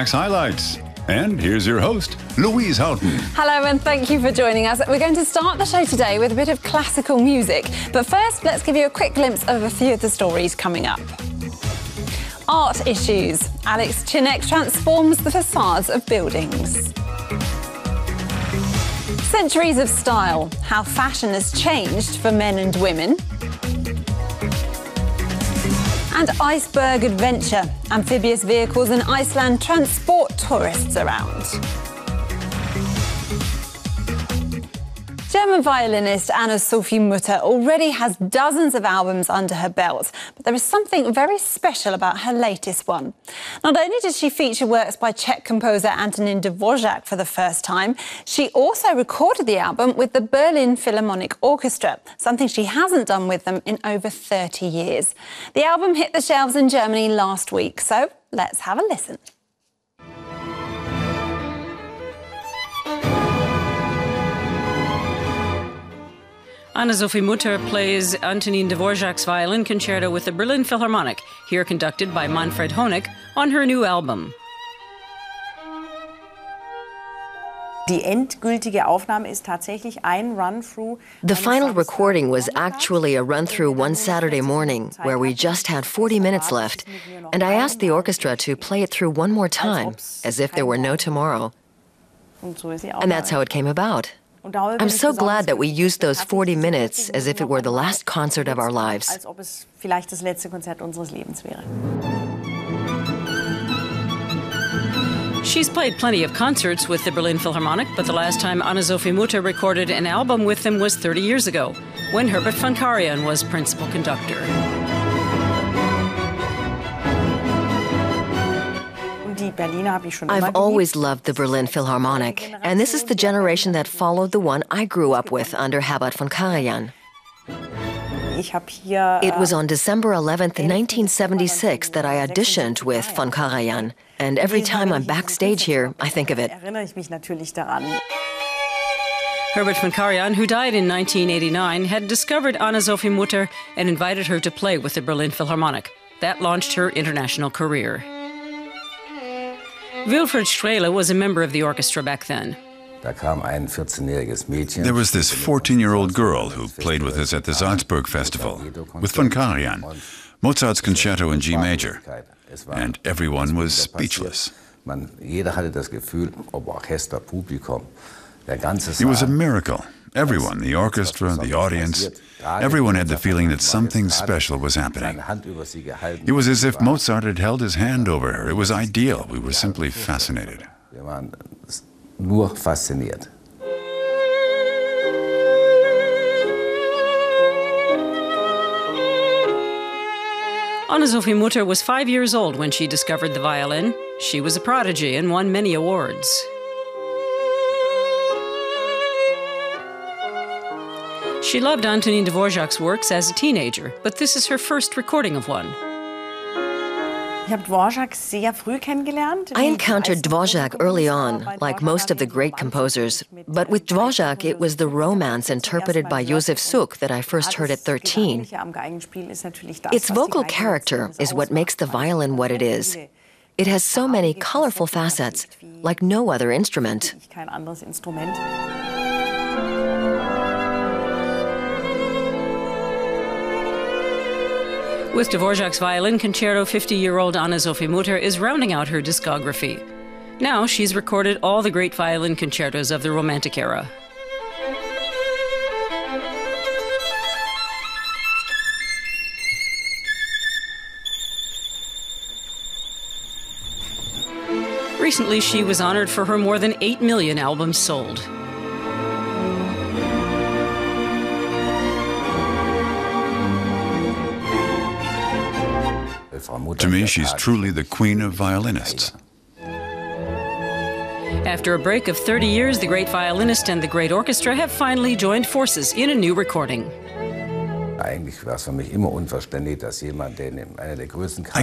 Max Highlights. And here's your host, Louise Houghton. Hello, and thank you for joining us. We're going to start the show today with a bit of classical music. But first, let's give you a quick glimpse of a few of the stories coming up. Art issues. Alex Chinneck transforms the facades of buildings. Centuries of style. How fashion has changed for men and women. And iceberg adventure. Amphibious vehicles in Iceland transport tourists around. German violinist Anne-Sophie Mutter already has dozens of albums under her belt, but there is something very special about her latest one. Not only did she feature works by Czech composer Antonin Dvořák for the first time, she also recorded the album with the Berlin Philharmonic Orchestra, something she hasn't done with them in over 30 years. The album hit the shelves in Germany last week, so let's have a listen. Anne-Sophie Mutter plays Antonin Dvořák's Violin Concerto with the Berlin Philharmonic, here conducted by Manfred Honeck, on her new album. The final recording was actually a run-through one Saturday morning, where we just had 40 minutes left, and I asked the orchestra to play it through one more time, as if there were no tomorrow. And that's how it came about. I'm so glad that we used those 40 minutes as if it were the last concert of our lives. She's played plenty of concerts with the Berlin Philharmonic, but the last time Anne-Sophie Mutter recorded an album with them was 30 years ago, when Herbert von Karajan was principal conductor. I've always loved the Berlin Philharmonic, and this is the generation that followed the one I grew up with under Herbert von Karajan. It was on December 11th, 1976 that I auditioned with von Karajan, and every time I'm backstage here, I think of it. Herbert von Karajan, who died in 1989, had discovered Anne-Sophie Mutter and invited her to play with the Berlin Philharmonic. That launched her international career. Wilfrid Strehle was a member of the orchestra back then. There was this 14-year-old girl who played with us at the Salzburg Festival, with von Karajan, Mozart's Concerto in G Major, and everyone was speechless. It was a miracle. Everyone, the orchestra, the audience, everyone had the feeling that something special was happening. It was as if Mozart had held his hand over her. It was ideal. We were simply fascinated. Anne-Sophie Mutter was 5 years old when she discovered the violin. She was a prodigy and won many awards. She loved Antonin Dvořák's works as a teenager, but this is her first recording of one. I encountered Dvořák early on, like most of the great composers, but with Dvořák it was the romance interpreted by Josef Suk that I first heard at 13. Its vocal character is what makes the violin what it is. It has so many colorful facets, like no other instrument. With Dvořák's Violin Concerto, 50-year-old Anne-Sophie Mutter is rounding out her discography. Now she's recorded all the great violin concertos of the Romantic era. Recently, she was honored for her more than 8 million albums sold. To me, she's truly the queen of violinists. After a break of 30 years, the great violinist and the great orchestra have finally joined forces in a new recording. I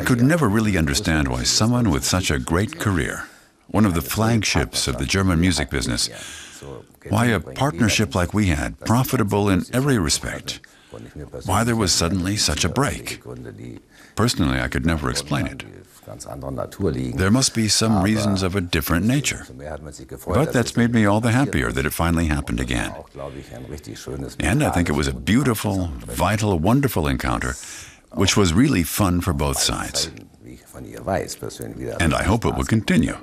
could never really understand why someone with such a great career, one of the flagships of the German music business, why a partnership like we had, profitable in every respect, why there was suddenly such a break. Personally, I could never explain it. There must be some reasons of a different nature. But that's made me all the happier that it finally happened again. And I think it was a beautiful, vital, wonderful encounter, which was really fun for both sides. And I hope it will continue,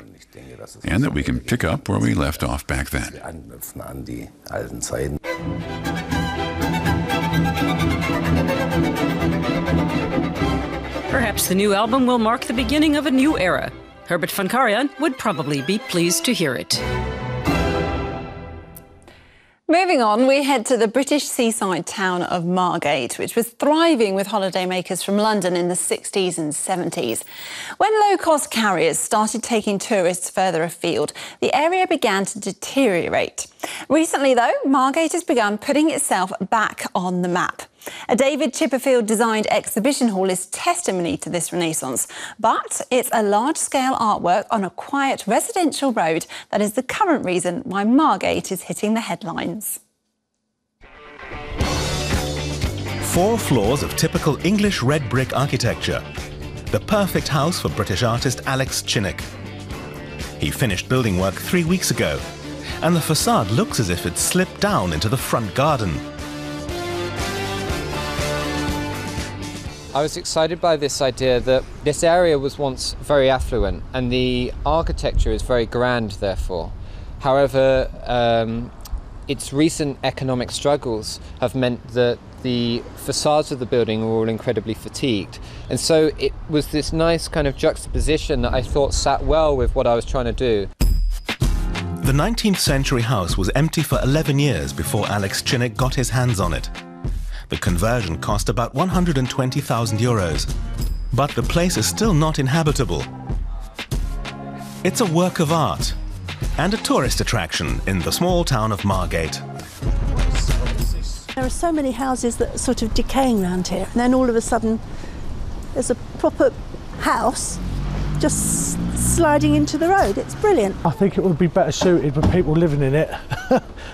and that we can pick up where we left off back then. Perhaps the new album will mark the beginning of a new era. Herbert von Karajan would probably be pleased to hear it. Moving on, we head to the British seaside town of Margate, which was thriving with holidaymakers from London in the 60s and 70s. When low-cost carriers started taking tourists further afield, the area began to deteriorate. Recently, though, Margate has begun putting itself back on the map. A David Chipperfield-designed exhibition hall is testimony to this renaissance, but it's a large-scale artwork on a quiet residential road that is the current reason why Margate is hitting the headlines. 4 floors of typical English red brick architecture. The perfect house for British artist Alex Chinneck. He finished building work 3 weeks ago, and the facade looks as if it slipped down into the front garden. I was excited by this idea that this area was once very affluent and the architecture is very grand, therefore. However, its recent economic struggles have meant that the facades of the building were all incredibly fatigued. And so it was this nice kind of juxtaposition that I thought sat well with what I was trying to do. The 19th century house was empty for 11 years before Alex Chinneck got his hands on it. The conversion cost about €120,000, but the place is still not inhabitable. It's a work of art and a tourist attraction in the small town of Margate. There are so many houses that are sort of decaying around here, and then all of a sudden there's a proper house just sliding into the road. It's brilliant. I think it would be better suited for people living in it.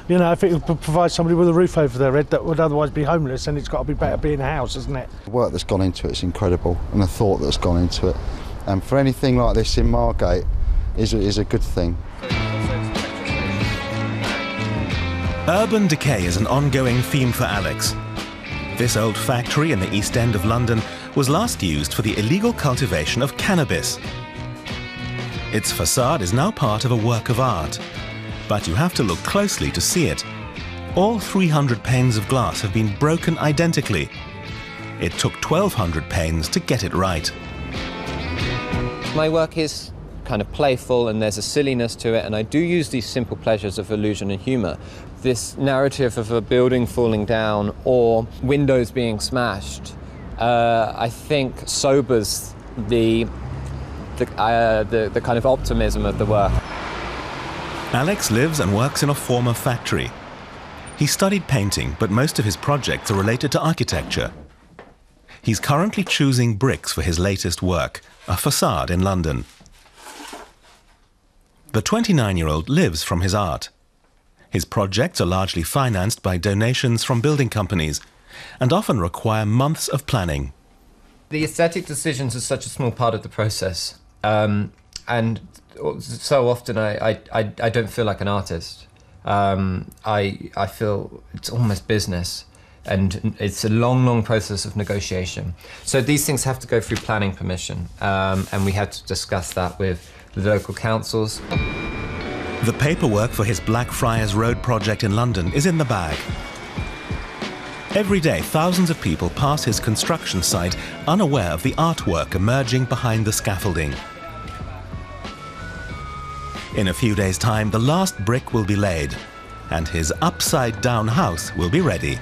You know, if it would provide somebody with a roof over their head that would otherwise be homeless, then it's got to be better being a house, isn't it? The work that's gone into it is incredible, and the thought that's gone into it. And for anything like this in Margate is a good thing. Urban decay is an ongoing theme for Alex. This old factory in the East End of London was last used for the illegal cultivation of cannabis. Its facade is now part of a work of art, but you have to look closely to see it. All 300 panes of glass have been broken identically. It took 1,200 panes to get it right. My work is kind of playful and there's a silliness to it, and I do use these simple pleasures of illusion and humour. This narrative of a building falling down or windows being smashed, I think sobers the kind of optimism of the work. Alex lives and works in a former factory. He studied painting, but most of his projects are related to architecture. He's currently choosing bricks for his latest work, a facade in London. The 29-year-old lives from his art. His projects are largely financed by donations from building companies, and often require months of planning. The aesthetic decisions are such a small part of the process, and so often I don't feel like an artist. I feel it's almost business, and it's a long, long process of negotiation. So these things have to go through planning permission, and we had to discuss that with the local councils. The paperwork for his Blackfriars Road project in London is in the bag. Every day, thousands of people pass his construction site unaware of the artwork emerging behind the scaffolding. In a few days' time, the last brick will be laid, and his upside-down house will be ready.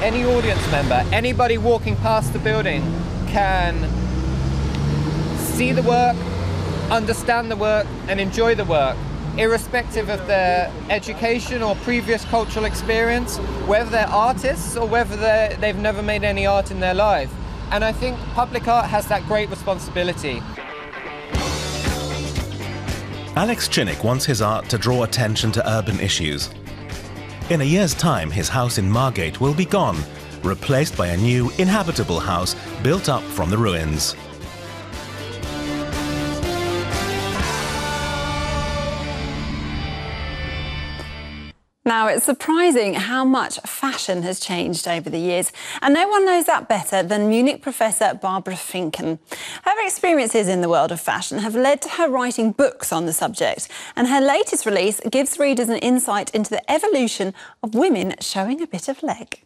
Any audience member, anybody walking past the building, can see the work, understand the work, and enjoy the work, irrespective of their education or previous cultural experience, whether they're artists or whether they've never made any art in their life. And I think public art has that great responsibility. Alex Chinneck wants his art to draw attention to urban issues. In a year's time, his house in Margate will be gone, replaced by a new inhabitable house built up from the ruins. Now, it's surprising how much fashion has changed over the years, and no one knows that better than Munich professor Barbara Finken. Her experiences in the world of fashion have led to her writing books on the subject, and her latest release gives readers an insight into the evolution of women showing a bit of leg.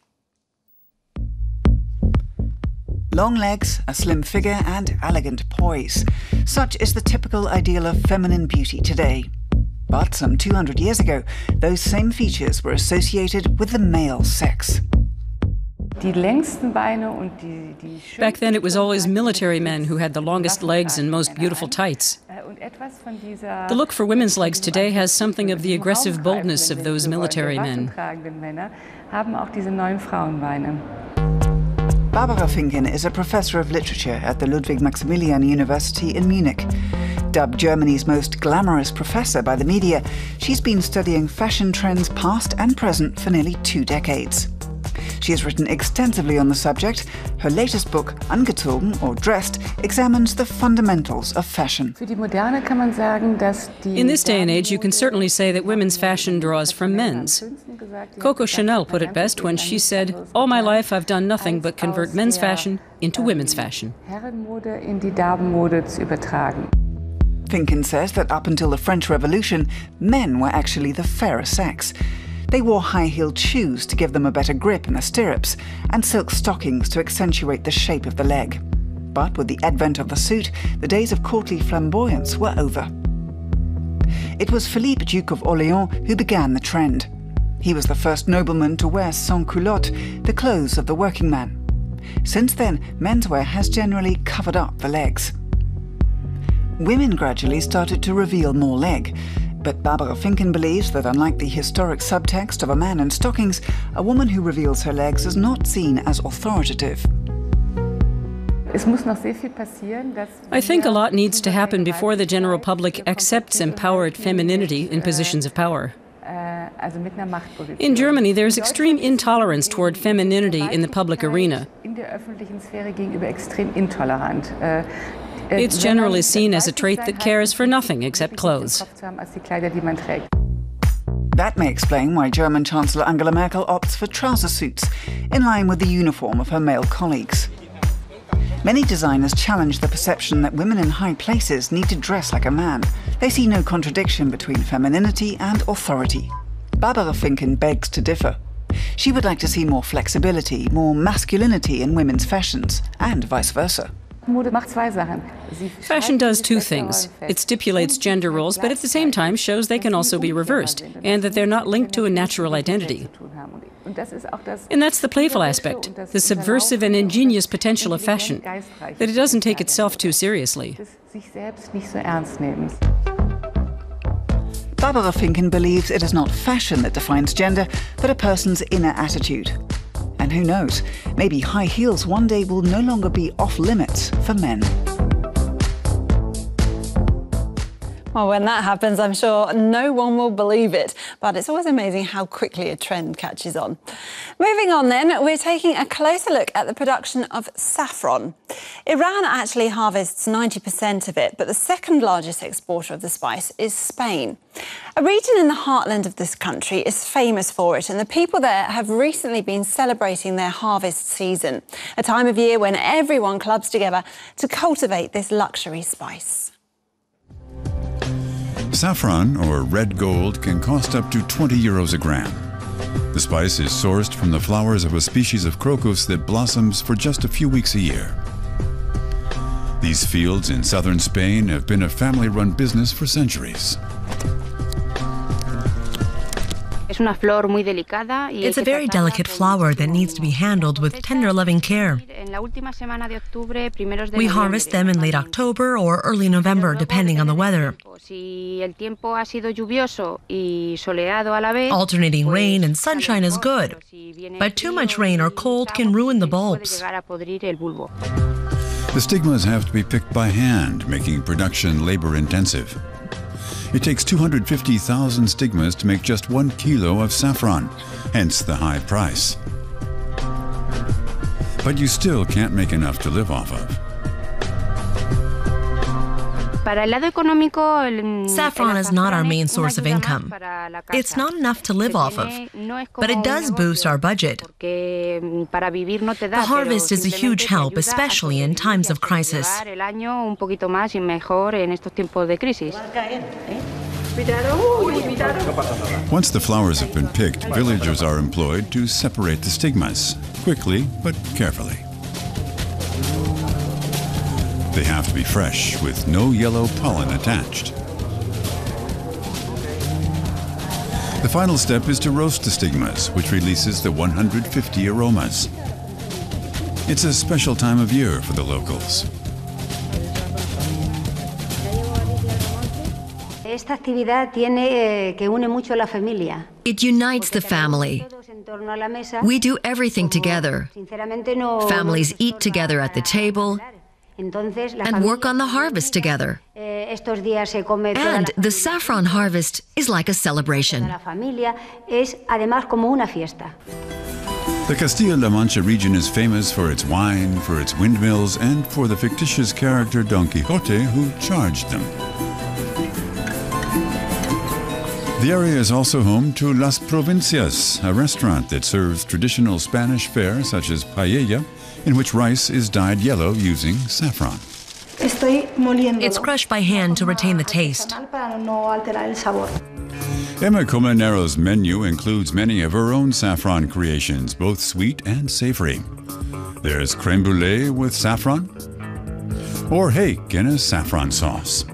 Long legs, a slim figure, and elegant poise. Such is the typical ideal of feminine beauty today. But some 200 years ago, those same features were associated with the male sex. Back then, it was always military men who had the longest legs and most beautiful tights. The look for women's legs today has something of the aggressive boldness of those military men. Barbara Finken is a professor of literature at the Ludwig Maximilian University in Munich. Dubbed Germany's most glamorous professor by the media, she's been studying fashion trends past and present for nearly 2 decades. She has written extensively on the subject. Her latest book, Angezogen or Dressed, examines the fundamentals of fashion. In this day and age, you can certainly say that women's fashion draws from men's. Coco Chanel put it best when she said, "All my life I've done nothing but convert men's fashion into women's fashion." Finken says that up until the French Revolution, men were actually the fairer sex. They wore high-heeled shoes to give them a better grip in the stirrups, and silk stockings to accentuate the shape of the leg. But with the advent of the suit, the days of courtly flamboyance were over. It was Philippe, Duke of Orléans, who began the trend. He was the first nobleman to wear sans-culottes, the clothes of the working man. Since then, menswear has generally covered up the legs. Women gradually started to reveal more leg, but Barbara Finken believes that unlike the historic subtext of a man in stockings, a woman who reveals her legs is not seen as authoritative. I think a lot needs to happen before the general public accepts empowered femininity in positions of power. In Germany, there is extreme intolerance toward femininity in the public arena. It's generally seen as a trait that cares for nothing except clothes. That may explain why German Chancellor Angela Merkel opts for trouser suits, in line with the uniform of her male colleagues. Many designers challenge the perception that women in high places need to dress like a man. They see no contradiction between femininity and authority. Barbara Finken begs to differ. She would like to see more flexibility, more masculinity in women's fashions, and vice versa. Fashion does 2 things. It stipulates gender roles, but at the same time shows they can also be reversed, and that they're not linked to a natural identity. And that's the playful aspect, the subversive and ingenious potential of fashion, that it doesn't take itself too seriously. Barbara Finken believes it is not fashion that defines gender, but a person's inner attitude. And who knows, maybe high heels one day will no longer be off-limits for men. Well, when that happens, I'm sure no one will believe it. But it's always amazing how quickly a trend catches on. Moving on then, we're taking a closer look at the production of saffron. Iran actually harvests 90% of it, but the second largest exporter of the spice is Spain. A region in the heartland of this country is famous for it, and the people there have recently been celebrating their harvest season, a time of year when everyone clubs together to cultivate this luxury spice. Saffron, or red gold, can cost up to 20 euros a gram. The spice is sourced from the flowers of a species of crocus that blossoms for just a few weeks a year. These fields in southern Spain have been a family-run business for centuries. It's a very delicate flower that needs to be handled with tender, loving care. We harvest them in late October or early November, depending on the weather. Alternating rain and sunshine is good, but too much rain or cold can ruin the bulbs. The stigmas have to be picked by hand, making production labor-intensive. It takes 250,000 stigmas to make just 1 kilo of saffron, hence the high price. but you still can't make enough to live off of. Saffron is not our main source of income. It's not enough to live off of, but it does boost our budget. The harvest is a huge help, especially in times of crisis. Once the flowers have been picked, villagers are employed to separate the stigmas, quickly but carefully. They have to be fresh, with no yellow pollen attached. The final step is to roast the stigmas, which releases the 150 aromas. It's a special time of year for the locals. It unites the family. We do everything together. Families eat together at the table and work on the harvest together. And the saffron harvest is like a celebration. The Castilla-La Mancha region is famous for its wine, for its windmills, and for the fictitious character Don Quixote, who charged them. The area is also home to Las Provincias, a restaurant that serves traditional Spanish fare such as paella, in which rice is dyed yellow using saffron. It's crushed by hand to retain the taste. Emma Colmenaro's menu includes many of her own saffron creations, both sweet and savory. There's creme brulee with saffron, or hake in a saffron sauce.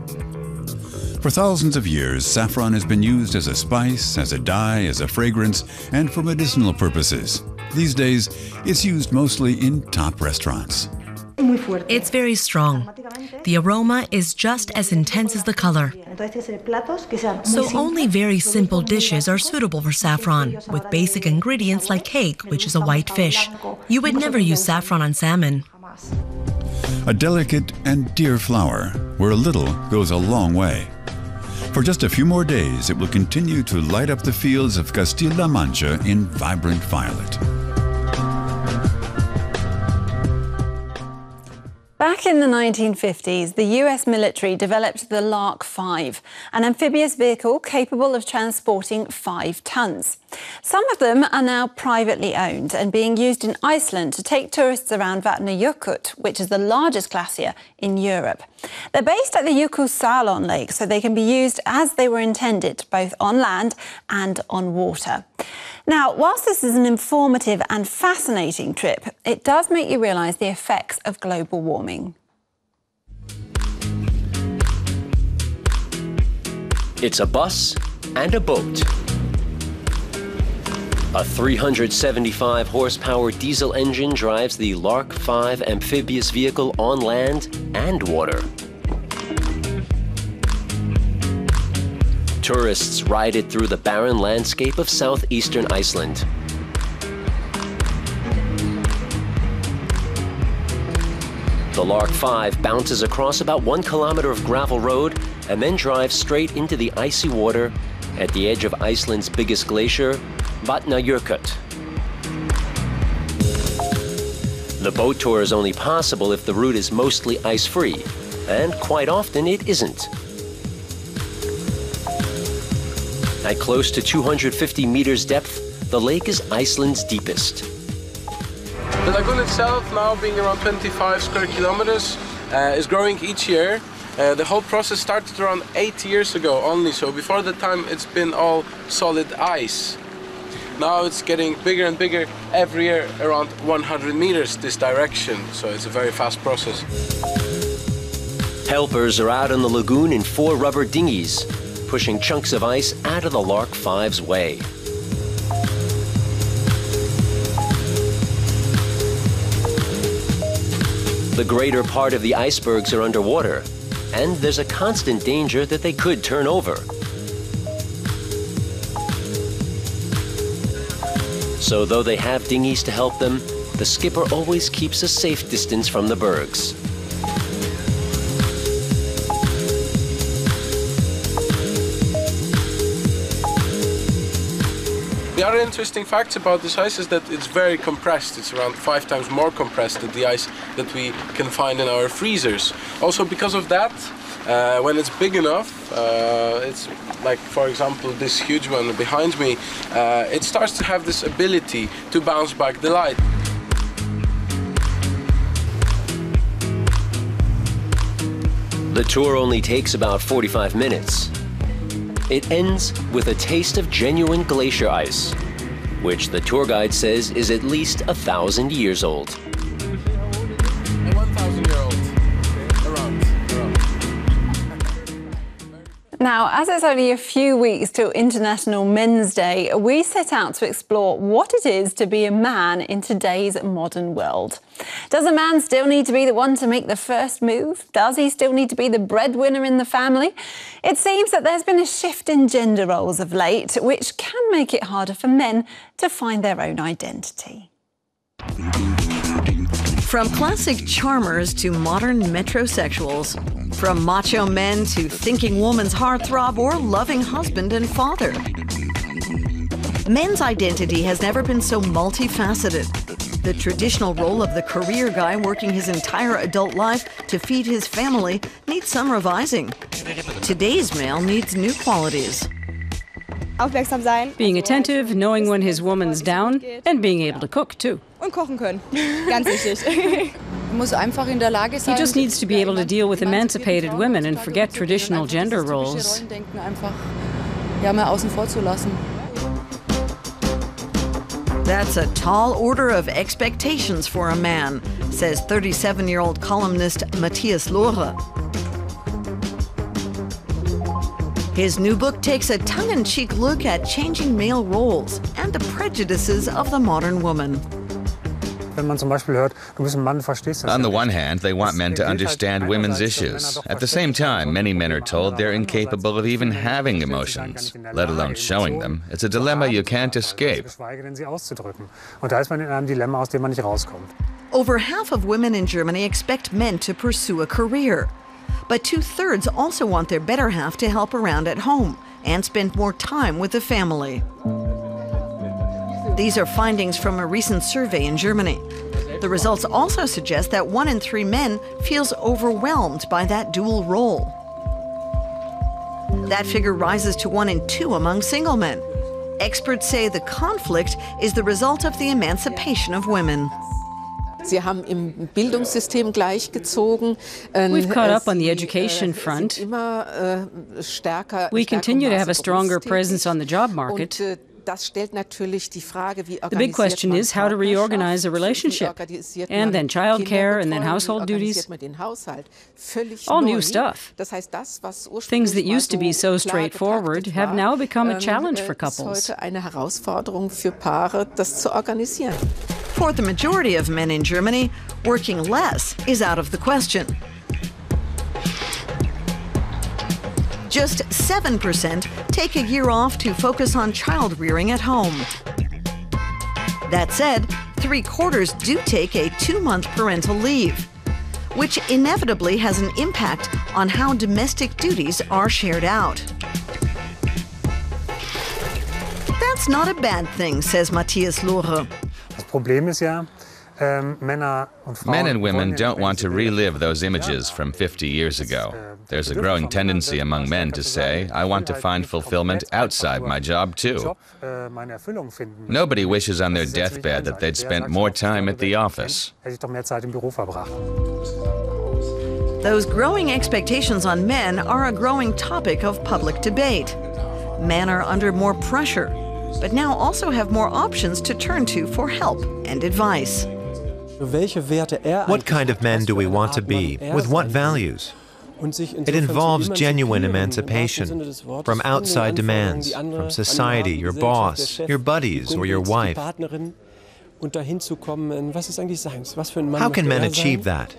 For thousands of years, saffron has been used as a spice, as a dye, as a fragrance, and for medicinal purposes. These days, it's used mostly in top restaurants. It's very strong. The aroma is just as intense as the color. So only very simple dishes are suitable for saffron, with basic ingredients like hake, which is a white fish. You would never use saffron on salmon. A delicate and dear flower, where a little goes a long way. For just a few more days, it will continue to light up the fields of Castilla-La Mancha in vibrant violet. Back in the 1950s, the US military developed the LARC-5, an amphibious vehicle capable of transporting 5 tons. Some of them are now privately owned and being used in Iceland to take tourists around Vatnajökull, which is the largest glacier in Europe. They're based at the Jökulsárlón Lake, so they can be used as they were intended, both on land and on water. Now, whilst this is an informative and fascinating trip, it does make you realise the effects of global warming. It's a bus and a boat. A 375-horsepower diesel engine drives the LARC-5 amphibious vehicle on land and water. Tourists ride it through the barren landscape of southeastern Iceland. The LARC-5 bounces across about 1 kilometer of gravel road and then drives straight into the icy water at the edge of Iceland's biggest glacier, Vatnajökull. The boat tour is only possible if the route is mostly ice-free, and quite often it isn't. At close to 250 meters depth, the lake is Iceland's deepest. The lagoon itself, now being around 25 square kilometers, is growing each year. The whole process started around 8 years ago only, so before that time it's been all solid ice. Now it's getting bigger and bigger every year, around 100 meters this direction, so it's a very fast process. Helpers are out in the lagoon in 4 rubber dinghies, pushing chunks of ice out of the LARC-5's way. The greater part of the icebergs are underwater, and there's a constant danger that they could turn over. So though they have dinghies to help them, the skipper always keeps a safe distance from the bergs. The other interesting facts about this ice is that it's very compressed. It's around 5 times more compressed than the ice that we can find in our freezers. Also because of that, when it's big enough, it's like, for example, this huge one behind me, it starts to have this ability to bounce back the light. The tour only takes about 45 minutes. It ends with a taste of genuine glacier ice, which the tour guide says is at least 1,000 years old. 1,000-year-old, around. Now, as it's only a few weeks till International Men's Day, we set out to explore what it is to be a man in today's modern world. Does a man still need to be the one to make the first move? Does he still need to be the breadwinner in the family? It seems that there's been a shift in gender roles of late, which can make it harder for men to find their own identity. From classic charmers to modern metrosexuals, from macho men to thinking woman's heartthrob or loving husband and father, men's identity has never been so multifaceted. The traditional role of the career guy working his entire adult life to feed his family needs some revising. Today's male needs new qualities. Being attentive, knowing when his woman's down, and being able to cook, too. He just needs to be able to deal with emancipated women and forget traditional gender roles. That's a tall order of expectations for a man, says 37-year-old columnist Matthias Lohre. His new book takes a tongue-in-cheek look at changing male roles and the prejudices of the modern woman. On the one hand, they want men to understand women's issues. At the same time, many men are told they're incapable of even having emotions, let alone showing them. It's a dilemma you can't escape. Over half of women in Germany expect men to pursue a career. But 2/3 also want their better half to help around at home and spend more time with the family. These are findings from a recent survey in Germany. The results also suggest that 1 in 3 men feels overwhelmed by that dual role. That figure rises to 1 in 2 among single men. Experts say the conflict is the result of the emancipation of women. We've caught up on the education front. We continue to have a stronger presence on the job market. The big question is how to reorganize a relationship, and then childcare, and then household duties, all new stuff. Things that used to be so straightforward have now become a challenge for couples. For the majority of men in Germany, working less is out of the question. Just 7% take a year off to focus on child rearing at home. That said, 3/4 do take a 2-month parental leave, which inevitably has an impact on how domestic duties are shared out. That's not a bad thing, says Matthias Lohre. Men and women don't want to relive those images from 50 years ago. There's a growing tendency among men to say, I want to find fulfillment outside my job too. Nobody wishes on their deathbed that they'd spent more time at the office. Those growing expectations on men are a growing topic of public debate. Men are under more pressure, but now also have more options to turn to for help and advice. What kind of men do we want to be? With what values? It involves genuine emancipation from outside demands, from society, your boss, your buddies, or your wife. How can men achieve that?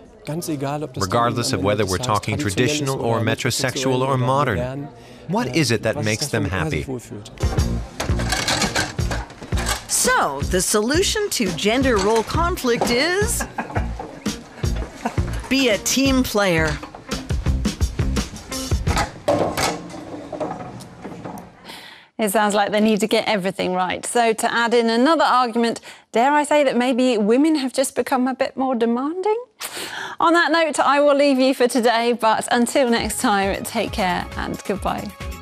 Regardless of whether we're talking traditional or metrosexual or modern, what is it that makes them happy? So, the solution to gender role conflict is... be a team player. It sounds like they need to get everything right. So to add in another argument, dare I say that maybe women have just become a bit more demanding? On that note, I will leave you for today, but until next time, take care and goodbye.